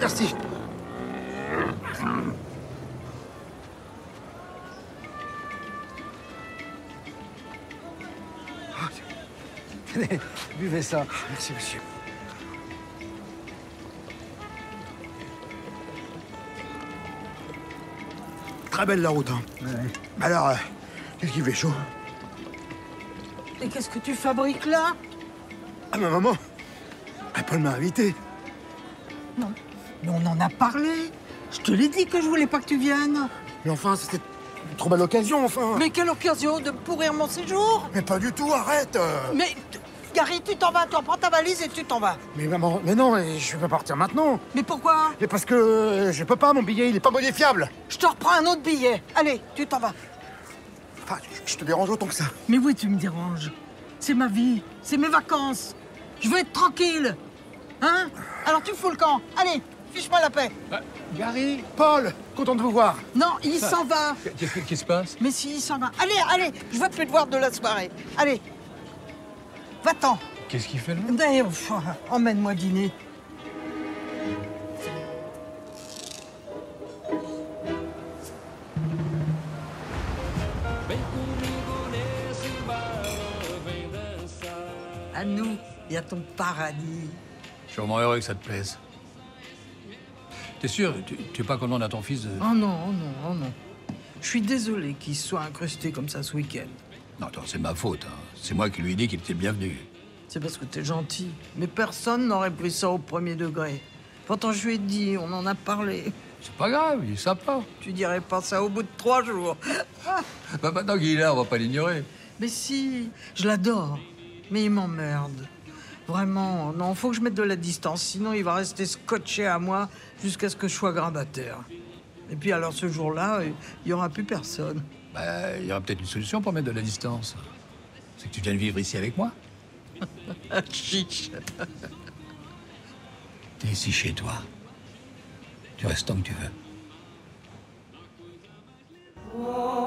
Merci. Tenez, buvez ça. Merci, monsieur. Très belle la route, hein. Ouais. Alors, qu'est-ce qu'il fait chaud? Et qu'est-ce que tu fabriques, là? Ah, ma maman, Paul m'a invité. Non, mais on en a parlé. Je te l'ai dit que je voulais pas que tu viennes. Mais enfin, c'était une trop belle occasion, enfin. Mais quelle occasion? De pourrir mon séjour? Mais pas du tout, arrête. Mais, Gary, tu t'en vas, tu prends ta valise et tu t'en vas. Mais maman, mais non, je vais pas partir maintenant. Mais pourquoi? Mais parce que je peux pas, mon billet, il est pas modifiable. Je te reprends un autre billet. Allez, tu t'en vas. Enfin, je te dérange autant que ça. Mais oui, tu me déranges. C'est ma vie, c'est mes vacances. Je veux être tranquille. Hein? Alors tu fous le camp. Allez, fiche-moi la paix. Gary, Paul, content de vous voir. Non, il s'en va. Qu'est-ce qui se passe? Mais si, il s'en va. Allez, allez, je veux plus te voir de la soirée. Allez, va-t'en. Qu'est-ce qu'il fait là? D'ailleurs, enfin, emmène-moi dîner. À nous, il y a ton paradis. Je suis vraiment heureux que ça te plaise. T'es sûr? Tu es pas condamné à ton fils de... Oh non, oh non, oh non. Je suis désolé qu'il soit incrusté comme ça ce week-end. Non, attends, c'est ma faute. Hein. C'est moi qui lui ai dit qu'il était bienvenu. C'est parce que t'es gentil. Mais personne n'aurait pris ça au premier degré. Pourtant, je lui ai dit, on en a parlé. C'est pas grave, il est sympa. Tu dirais pas ça au bout de 3 jours. Bah maintenant qu'il est là, on va pas l'ignorer. Mais si, je l'adore. Mais il m'emmerde. Vraiment, non, faut que je mette de la distance, sinon il va rester scotché à moi jusqu'à ce que je sois grabataire. Et puis alors ce jour-là, il n'y aura plus personne. Bah, il y aura peut-être une solution pour mettre de la distance. C'est que tu viennes vivre ici avec moi. Chiche. T'es ici chez toi. Tu restes tant que tu veux. Oh.